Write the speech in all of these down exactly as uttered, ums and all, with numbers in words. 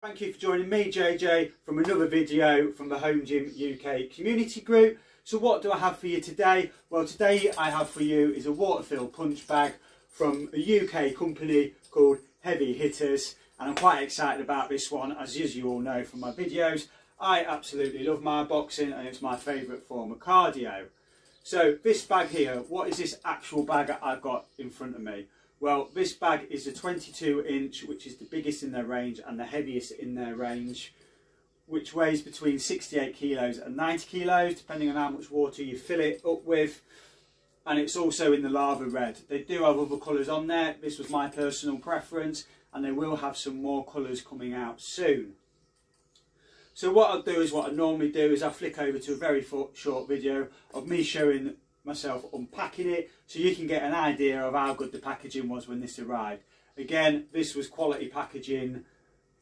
Thank you for joining me, J J, from another video from the Home Gym U K community group. So what do I have for you today? Well, today I have for you is a water-filled punch bag from a U K company called Heavy Hitters, and I'm quite excited about this one. As you all know from my videos, I absolutely love my boxing and it's my favourite form of cardio. So this bag here, what is this actual bag I've got in front of me? Well, this bag is a twenty-two inch, which is the biggest in their range and the heaviest in their range, which weighs between sixty-eight kilos and ninety kilos, depending on how much water you fill it up with. And it's also in the lava red. They do have other colours on there. This was my personal preference, and they will have some more colours coming out soon. So what I'll do is what I normally do is I flick over to a very short video of me showing myself unpacking it, so you can get an idea of how good the packaging was when this arrived. Again, this was quality packaging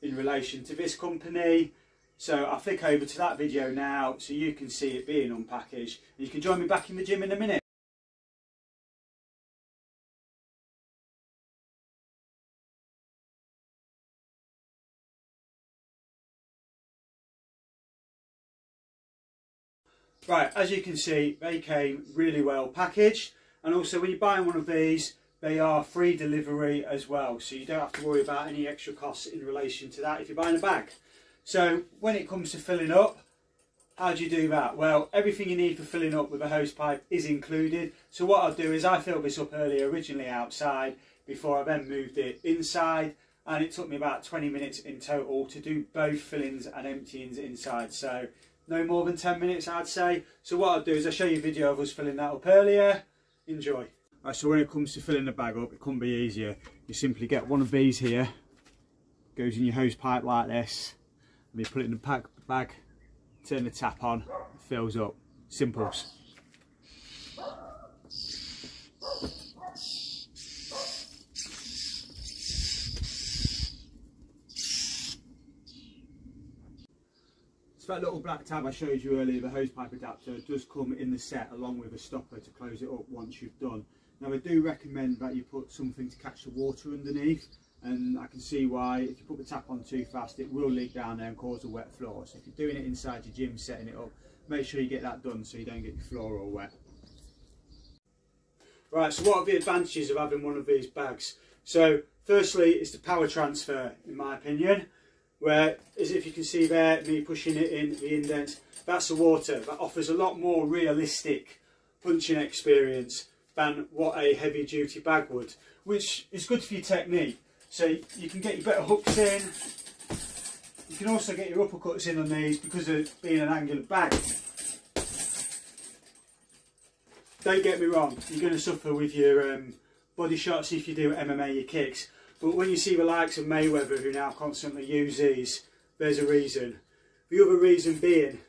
in relation to this company, so I'll flick over to that video now so you can see it being unpackaged, and you can join me back in the gym in a minute. Right, as you can see, they came really well packaged, and also when you buy one of these, they are free delivery as well, so you don't have to worry about any extra costs in relation to that if you're buying a bag. So when it comes to filling up, how do you do that? Well, everything you need for filling up with a hose pipe is included. So what I'll do is I filled this up earlier, originally outside, before I then moved it inside, and it took me about twenty minutes in total to do both fillings and emptyings inside. So no more than ten minutes, I'd say. So what I'll do is I'll show you a video of us filling that up earlier. Enjoy. Right, so when it comes to filling the bag up, it couldn't be easier. You simply get one of these here, goes in your hose pipe like this, and you put it in the pack bag, turn the tap on, it fills up. Simples. So that little black tab I showed you earlier, the hose pipe adapter, does come in the set along with a stopper to close it up once you've done. Now I do recommend that you put something to catch the water underneath, and I can see why. If you put the tap on too fast, it will leak down there and cause a wet floor. So if you're doing it inside your gym, setting it up, make sure you get that done so you don't get your floor all wet. Right, so what are the advantages of having one of these bags? So firstly, it's the power transfer, in my opinion. Where, as if you can see there, me pushing it in the indent, that's the water. That offers a lot more realistic punching experience than what a heavy duty bag would, which is good for your technique. So you can get your better hooks in. You can also get your uppercuts in on these because of being an angular bag. Don't get me wrong, you're going to suffer with your um, body shots if you do M M A, your kicks. But when you see the likes of Mayweather, who now constantly use these, there's a reason. The other reason being,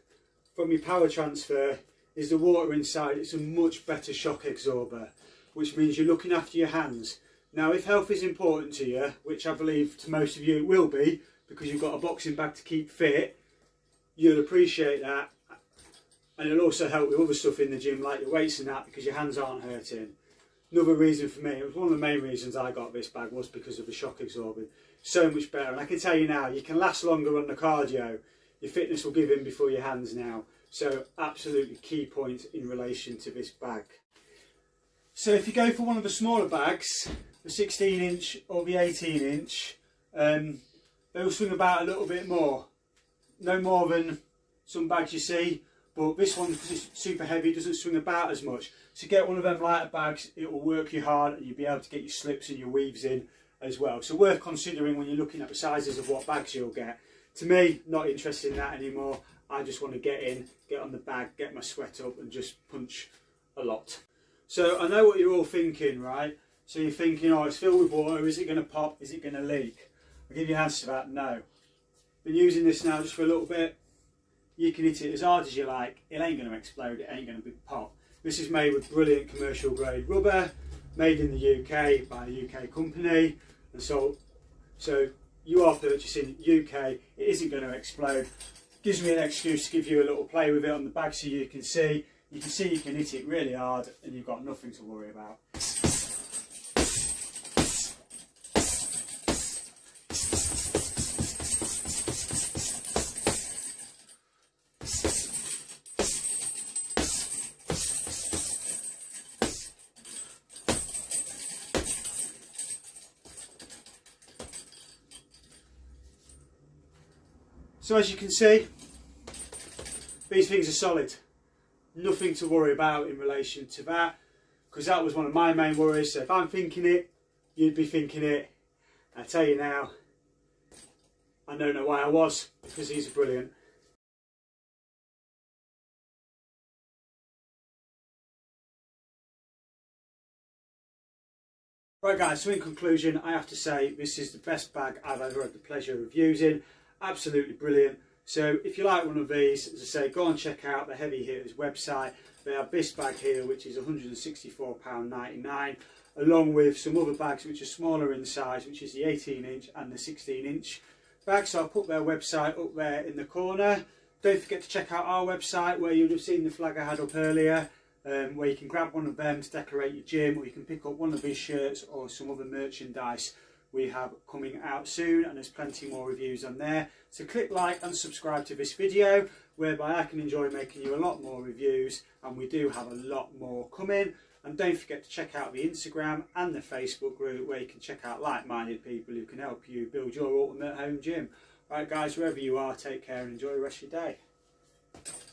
from your power transfer, is the water inside. It's a much better shock absorber, which means you're looking after your hands. Now, if health is important to you, which I believe to most of you it will be, because you've got a boxing bag to keep fit, you'll appreciate that. And it'll also help with other stuff in the gym, like your weights and that, because your hands aren't hurting. Another reason for me, it was one of the main reasons I got this bag, was because of the shock absorbing. So much better. And I can tell you now, you can last longer on the cardio. Your fitness will give in before your hands now. So absolutely key points in relation to this bag. So if you go for one of the smaller bags, the sixteen inch or the eighteen inch, um, they'll swing about a little bit more. No more than some bags you see. But this one, because it's super heavy, doesn't swing about as much. So get one of them lighter bags, it will work you hard, and you'll be able to get your slips and your weaves in as well. So worth considering when you're looking at the sizes of what bags you'll get. To me, not interested in that anymore. I just want to get in, get on the bag, get my sweat up, and just punch a lot. So I know what you're all thinking, right? So you're thinking, oh, it's filled with water, is it going to pop, is it going to leak? I'll give you an answer to that, no. Been using this now just for a little bit. You can hit it as hard as you like, it ain't going to explode, it ain't going to pop. This is made with brilliant commercial grade rubber, made in the U K by a U K company, and so, so you are purchasing in the U K, it isn't going to explode. Gives me an excuse to give you a little play with it on the bag so you can see. You can see you can hit it really hard and you've got nothing to worry about. So as you can see, these things are solid. Nothing to worry about in relation to that, because that was one of my main worries. So if I'm thinking it, you'd be thinking it. I tell you now, I don't know why I was, because these are brilliant. Right guys, so in conclusion, I have to say this is the best bag I've ever had the pleasure of using. Absolutely brilliant. So if you like one of these, as I say, go and check out the Heavy Hitters website. They have this bag here, which is one hundred and sixty-four pounds ninety-nine, along with some other bags which are smaller in size, which is the eighteen inch and the sixteen inch bag. So I'll put their website up there in the corner. Don't forget to check out our website, where you'll have seen the flag I had up earlier, um, where you can grab one of them to decorate your gym, or you can pick up one of these shirts or some other merchandise we have coming out soon, and there's plenty more reviews on there. So click like and subscribe to this video, whereby I can enjoy making you a lot more reviews, and we do have a lot more coming. And don't forget to check out the Instagram and the Facebook group, where you can check out like-minded people who can help you build your ultimate home gym. All right guys, wherever you are, take care and enjoy the rest of your day.